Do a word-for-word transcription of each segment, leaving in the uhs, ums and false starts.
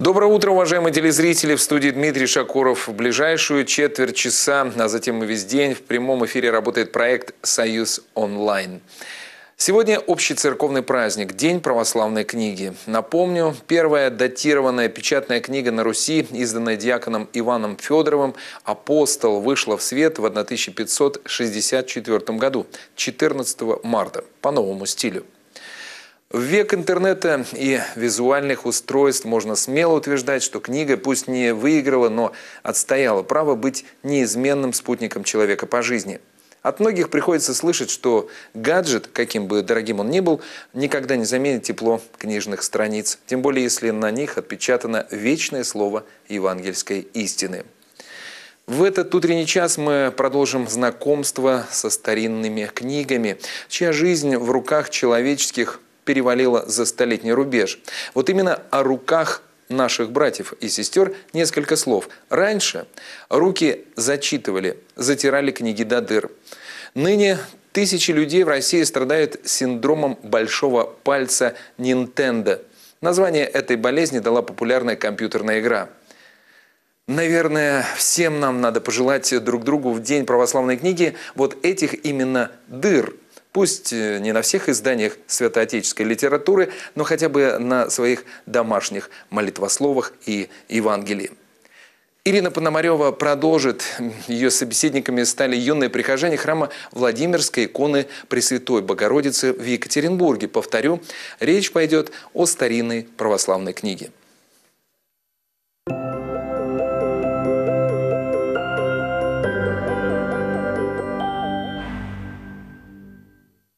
Доброе утро, уважаемые телезрители. В студии Дмитрий Шакуров. В ближайшую четверть часа, а затем и весь день, в прямом эфире работает проект «Союз онлайн». Сегодня общецерковный праздник – День православной книги. Напомню, первая датированная печатная книга на Руси, изданная диаконом Иваном Федоровым, «Апостол», вышла в свет в тысяча пятьсот шестьдесят четвёртом году, четырнадцатого марта, по новому стилю. В век интернета и визуальных устройств можно смело утверждать, что книга пусть не выиграла, но отстояла право быть неизменным спутником человека по жизни. От многих приходится слышать, что гаджет, каким бы дорогим он ни был, никогда не заменит тепло книжных страниц, тем более если на них отпечатано вечное слово евангельской истины. В этот утренний час мы продолжим знакомство со старинными книгами, чья жизнь в руках человеческих перевалила за столетний рубеж. Вот именно о руках наших братьев и сестер несколько слов. Раньше руки зачитывали, затирали книги до дыр. Ныне тысячи людей в России страдают синдромом большого пальца Nintendo. Название этой болезни дала популярная компьютерная игра. Наверное, всем нам надо пожелать друг другу в День православной книги вот этих именно дыр. Пусть не на всех изданиях святоотеческой литературы, но хотя бы на своих домашних молитвословах и Евангелии. Ирина Пономарева продолжит. Ее собеседниками стали юные прихожане храма Владимирской иконы Пресвятой Богородицы в Екатеринбурге. Повторю, речь пойдет о старинной православной книге.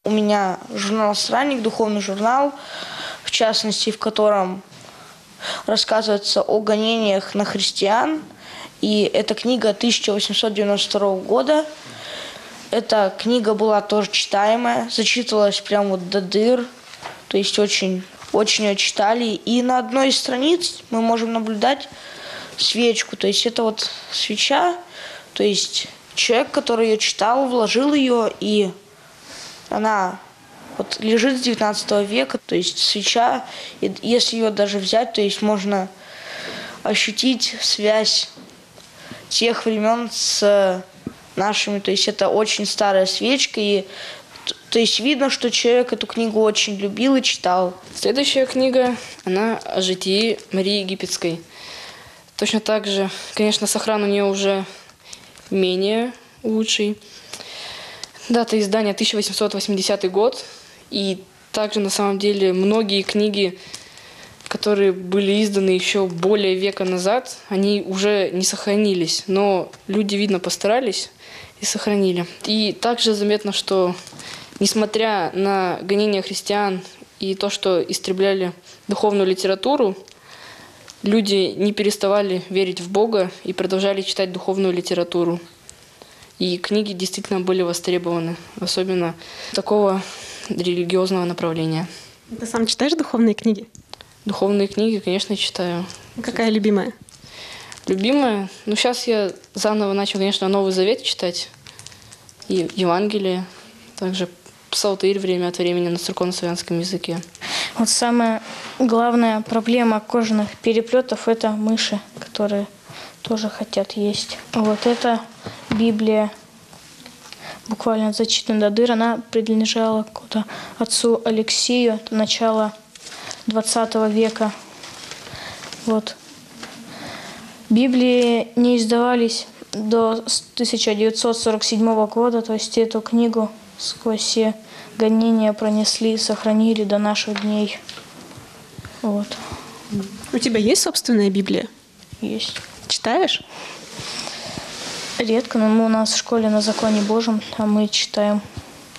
У меня журнал «Странник», духовный журнал, в частности, в котором рассказывается о гонениях на христиан. И эта книга тысяча восемьсот девяносто второго года. Эта книга была тоже читаемая, зачитывалась прямо вот до дыр, то есть очень, очень ее читали. И на одной из страниц мы можем наблюдать свечку, то есть это вот свеча, то есть человек, который ее читал, вложил ее и... Она вот лежит с девятнадцатого века, то есть свеча, и если ее даже взять, то есть можно ощутить связь тех времен с нашими. То есть это очень старая свечка, и то есть видно, что человек эту книгу очень любил и читал. Следующая книга, она о житии Марии Египетской. Точно так же, конечно, сохран у нее уже менее лучший. Дата издания тысяча восемьсот восьмидесятый год, и также на самом деле многие книги, которые были изданы еще более века назад, они уже не сохранились, но люди, видно, постарались и сохранили. И также заметно, что несмотря на гонения христиан и то, что истребляли духовную литературу, люди не переставали верить в Бога и продолжали читать духовную литературу. И книги действительно были востребованы, особенно такого религиозного направления. Ты сам читаешь духовные книги? Духовные книги, конечно, читаю. Какая любимая? Любимая? Ну, сейчас я заново начал, конечно, Новый Завет читать. И Евангелие, также псалтырь время от времени на церковно-славянском языке. Вот самая главная проблема кожаных переплетов – это мыши, которые... тоже хотят есть. Вот эта Библия, буквально зачитана до дыр, она принадлежала к отцу Алексею, начала двадцатого века. Вот. Библии не издавались до тысяча девятьсот сорок седьмого года, то есть эту книгу сквозь все гонения пронесли, сохранили до наших дней. Вот. У тебя есть собственная Библия? Есть. Читаешь? Редко, но мы у нас в школе на законе Божьем, а мы читаем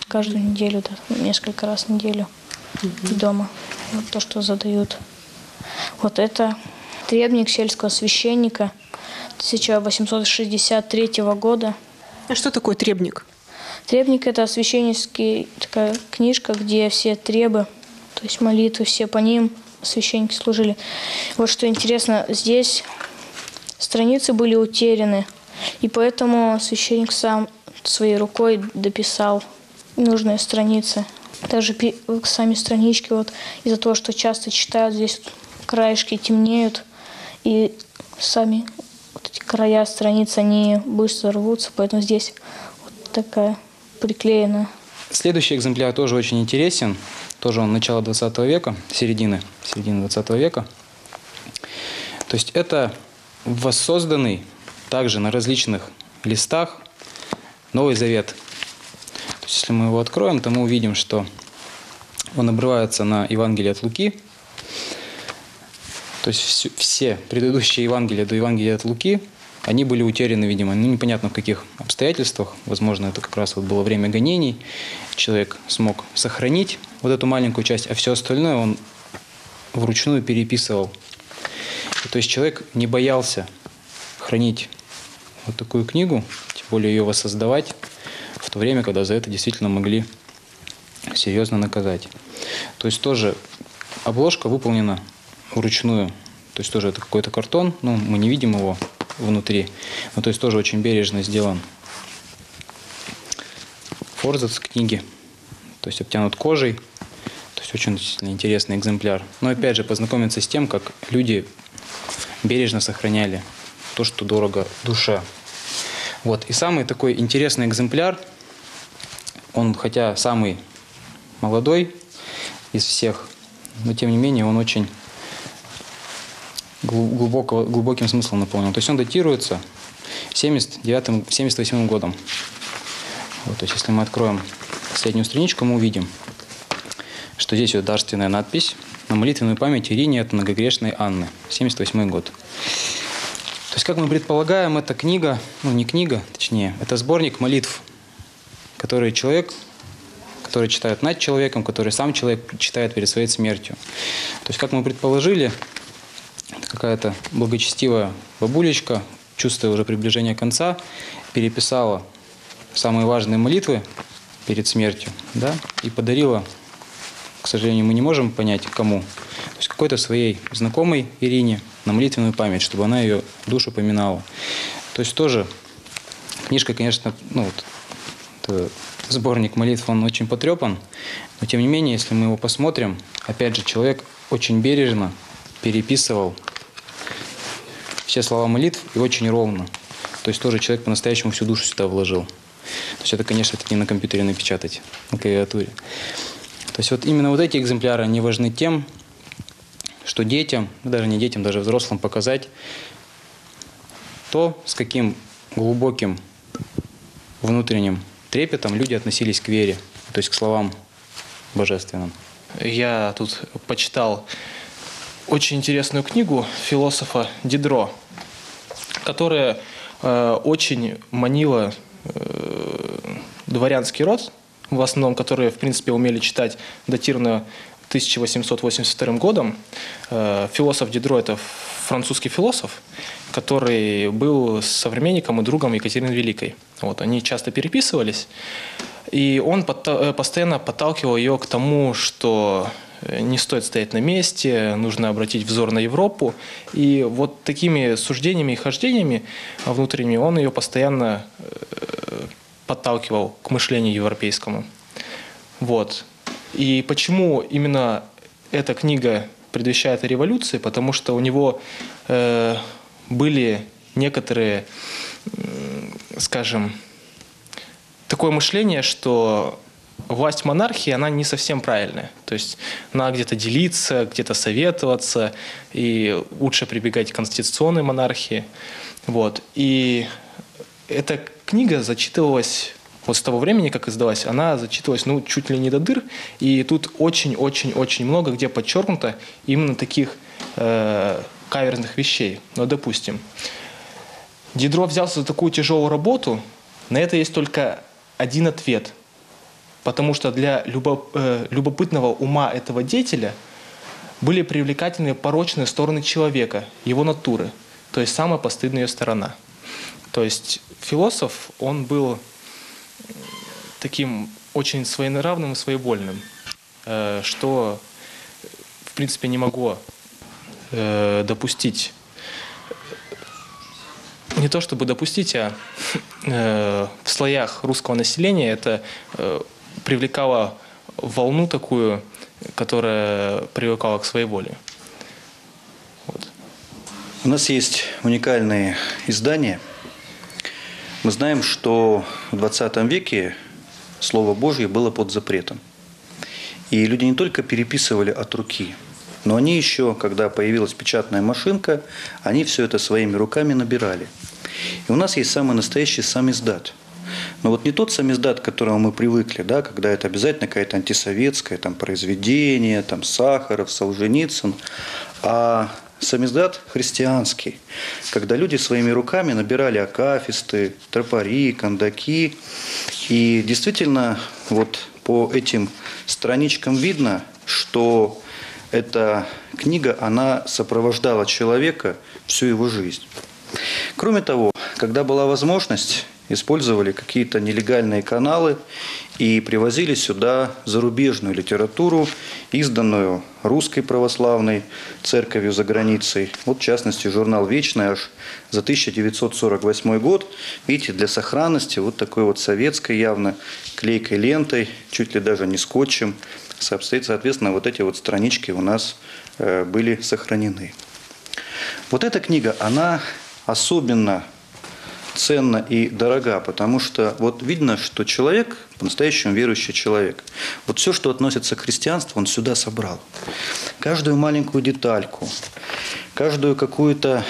каждую неделю, да, несколько раз в неделю mm-hmm. дома. Вот то, что задают. Вот это требник сельского священника тысяча восемьсот шестьдесят третьего года. А что такое требник? Требник – это священническая такая книжка, где все требы, то есть молитвы, все по ним священники служили. Вот что интересно, здесь... страницы были утеряны, и поэтому священник сам своей рукой дописал нужные страницы. Даже сами странички, вот из-за того, что часто читают, здесь краешки темнеют, и сами вот эти края страниц, они быстро рвутся, поэтому здесь вот такая приклеенная. Следующий экземпляр тоже очень интересен, тоже он начала двадцатого века, середины, середины двадцатого века. То есть это воссозданный также на различных листах Новый Завет. То есть, если мы его откроем, то мы увидим, что он обрывается на Евангелии от Луки. То есть все предыдущие Евангелия до Евангелия от Луки, они были утеряны, видимо, ну, непонятно в каких обстоятельствах. Возможно, это как раз вот было время гонений. Человек смог сохранить вот эту маленькую часть, а все остальное он вручную переписывал. И, то есть человек не боялся хранить вот такую книгу, тем более ее воссоздавать, в то время, когда за это действительно могли серьезно наказать. То есть тоже обложка выполнена вручную. То есть тоже это какой-то картон, но мы не видим его внутри. Но то есть тоже очень бережно сделан форзац книги. То есть обтянут кожей. То есть очень интересный экземпляр. Но опять же познакомиться с тем, как люди бережно сохраняли то, что дорого душе. Вот. И самый такой интересный экземпляр, он хотя самый молодой из всех, но тем не менее он очень глубоко, глубоким смыслом наполнен. То есть он датируется семьдесят девятым, семьдесят восьмым годом. Вот, то есть если мы откроем последнюю страничку, мы увидим, что здесь вот дарственная надпись на молитвенную память Ирине от многогрешной Анны, семьдесят восьмой год. То есть, как мы предполагаем, эта книга, ну не книга, точнее, это сборник молитв, которые человек, которые читают над человеком, которые сам человек читает перед своей смертью. То есть, как мы предположили, какая-то благочестивая бабулечка, чувствуя уже приближение конца, переписала самые важные молитвы перед смертью, да, и подарила, к сожалению, мы не можем понять, кому, то есть какой-то своей знакомой Ирине, на молитвенную память, чтобы она ее душу поминала. То есть тоже книжка, конечно, ну вот, сборник молитв, он очень потрепан, но тем не менее, если мы его посмотрим, опять же, человек очень бережно переписывал все слова молитв и очень ровно. То есть тоже человек по-настоящему всю душу сюда вложил. То есть это, конечно, это не на компьютере напечатать, на клавиатуре. То есть вот именно вот эти экземпляры, они важны тем, что детям, даже не детям, даже взрослым показать то, с каким глубоким внутренним трепетом люди относились к вере, то есть к словам божественным. Я тут почитал очень интересную книгу философа Дидро, которая э, очень манила э, дворянский род, в основном, которые, в принципе, умели читать датированно тысяча восемьсот восемьдесят вторым годом. Философ Дидро – это французский философ, который был современником и другом Екатерины Великой. Вот, они часто переписывались, и он постоянно подталкивал ее к тому, что не стоит стоять на месте, нужно обратить взор на Европу. И вот такими суждениями и хождениями внутренними он ее постоянно подталкивал к мышлению европейскому. Вот. И почему именно эта книга предвещает о революции? Потому что у него э, были некоторые, э, скажем, такое мышление, что власть монархии, она не совсем правильная. То есть надо где-то делиться, где-то советоваться, и лучше прибегать к конституционной монархии. Вот. И эта книга зачитывалась... Вот с того времени, как издалась, она зачитывалась ну, чуть ли не до дыр. И тут очень-очень-очень много где подчеркнуто именно таких э, каверзных вещей. Ну, допустим, Дидро взялся за такую тяжелую работу. На это есть только один ответ. Потому что для любо, э, любопытного ума этого деятеля были привлекательны порочные стороны человека, его натуры. То есть самая постыдная ее сторона. То есть философ, он был... таким очень своенравным и своевольным, что, в принципе, не могло допустить, не то чтобы допустить, а в слоях русского населения это привлекало волну такую, которая привыкала к своей воле. Вот. У нас есть уникальные издания. Мы знаем, что в двадцатом веке Слово Божье было под запретом. И люди не только переписывали от руки, но они еще, когда появилась печатная машинка, они все это своими руками набирали. И у нас есть самый настоящий самиздат. Но вот не тот самиздат, к которому мы привыкли, да, когда это обязательно какое-то антисоветское там, произведение, там, Сахаров, Солженицын, а самиздат христианский, когда люди своими руками набирали акафисты, тропари, кондаки. И действительно, вот по этим страничкам видно, что эта книга, она сопровождала человека всю его жизнь. Кроме того, когда была возможность, использовали какие-то нелегальные каналы и привозили сюда зарубежную литературу, изданную Русской православной церковью за границей. Вот, в частности, журнал «Вечный» аж за тысяча девятьсот сорок восьмой год. Видите, для сохранности вот такой вот советской явно клейкой лентой, чуть ли даже не скотчем. Соответственно, вот эти вот странички у нас были сохранены. Вот эта книга, она особенно ценна и дорога, потому что вот видно, что человек, по-настоящему верующий человек, вот все, что относится к христианству, он сюда собрал. Каждую маленькую детальку, каждую какую-то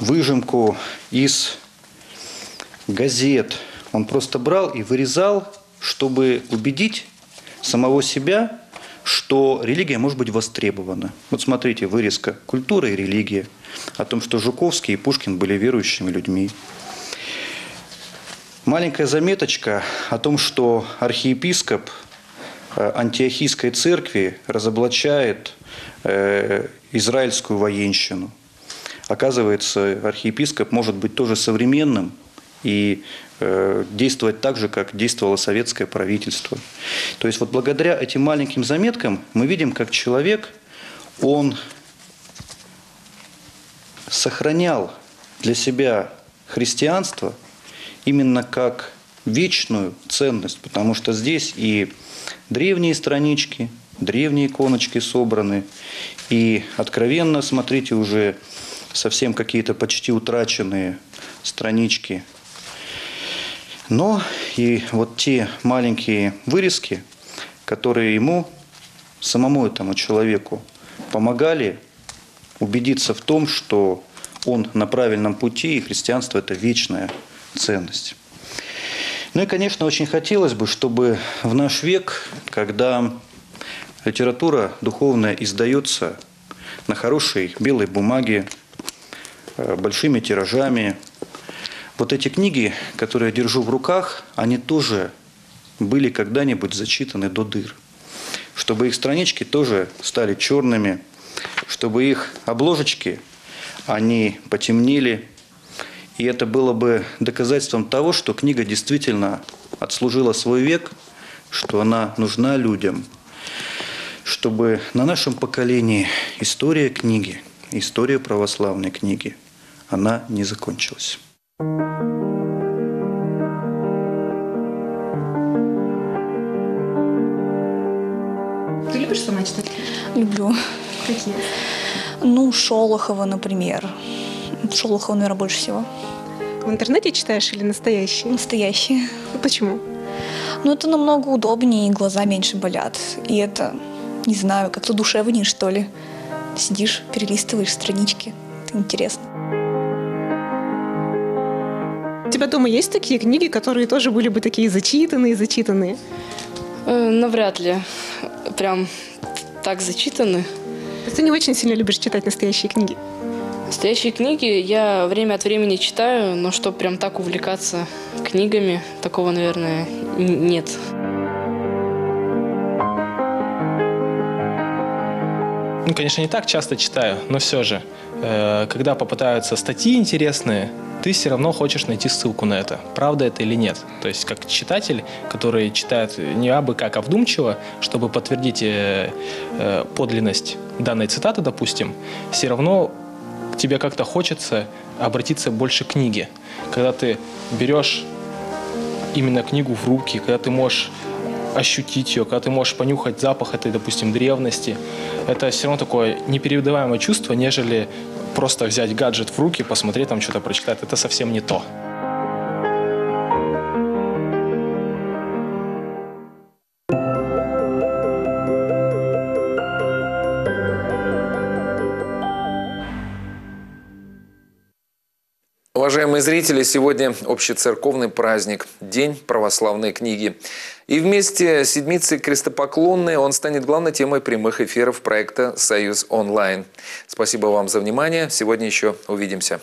выжимку из газет он просто брал и вырезал, чтобы убедить самого себя, что религия может быть востребована. Вот смотрите, вырезка «Культура и религия», о том, что Жуковский и Пушкин были верующими людьми. Маленькая заметочка о том, что архиепископ Антиохийской церкви разоблачает израильскую военщину. Оказывается, архиепископ может быть тоже современным и действовать так же, как действовало советское правительство. То есть вот благодаря этим маленьким заметкам мы видим, как человек, он сохранял для себя христианство именно как вечную ценность, потому что здесь и древние странички, древние иконочки собраны, и откровенно, смотрите, уже совсем какие-то почти утраченные странички. Но и вот те маленькие вырезки, которые ему, самому этому человеку, помогали убедиться в том, что он на правильном пути, и христианство – это вечная ценность. Ну и, конечно, очень хотелось бы, чтобы в наш век, когда литература духовная издается на хорошей белой бумаге, большими тиражами, вот эти книги, которые я держу в руках, они тоже были когда-нибудь зачитаны до дыр. Чтобы их странички тоже стали черными, чтобы их обложечки, они потемнели. И это было бы доказательством того, что книга действительно отслужила свой век, что она нужна людям. Чтобы на нашем поколении история книги, история православной книги, она не закончилась. Ты любишь сама читать? Люблю. Какие? Ну, Шолохова, например. Шолохова, наверное, больше всего. В интернете читаешь или настоящие? Настоящие. Ну, почему? Ну, это намного удобнее, и глаза меньше болят. И это, не знаю, как-то душевнее, что ли. Сидишь, перелистываешь странички. Это интересно. У тебя дома есть такие книги, которые тоже были бы такие зачитанные, зачитанные? Э, навряд ли. Прям так зачитаны. То есть ты не очень сильно любишь читать настоящие книги? Настоящие книги я время от времени читаю, но чтобы прям так увлекаться книгами, такого, наверное, нет. Ну, конечно, не так часто читаю, но все же, э, когда попытаются статьи интересные, ты все равно хочешь найти ссылку на это, правда это или нет. То есть как читатель, который читает не абы как, а вдумчиво, чтобы подтвердить э, э, подлинность данной цитаты, допустим, все равно тебе как-то хочется обратиться больше к книге. Когда ты берешь именно книгу в руки, когда ты можешь ощутить ее, когда ты можешь понюхать запах этой, допустим, древности, это все равно такое непередаваемое чувство, нежели просто взять гаджет в руки, посмотреть, там что-то прочитать. Это совсем не то. Уважаемые зрители, сегодня общецерковный праздник – День православной книги. И вместе с Седмицей крестопоклонной он станет главной темой прямых эфиров проекта «Союз онлайн». Спасибо вам за внимание. Сегодня еще увидимся.